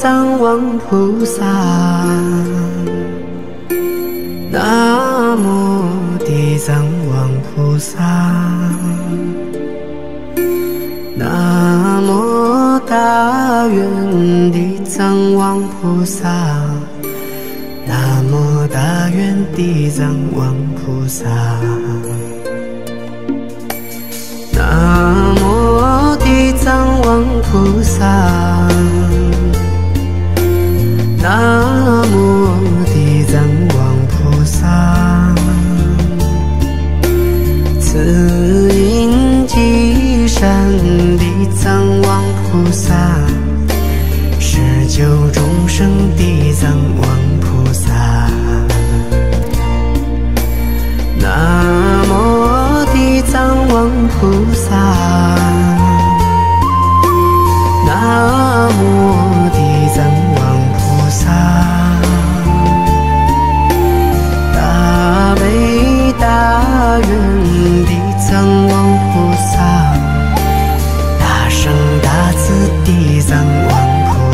藏王菩萨，南无地藏王菩萨，南无大愿地藏王菩萨，南无大愿地藏王菩萨，南无地藏王菩萨。 南无地藏王菩萨，慈音济善地藏王菩萨，施救众生地藏王菩萨。南无地藏王菩萨，南无地藏王菩萨。 大悲大愿地藏王菩萨，大圣大慈地藏王菩萨。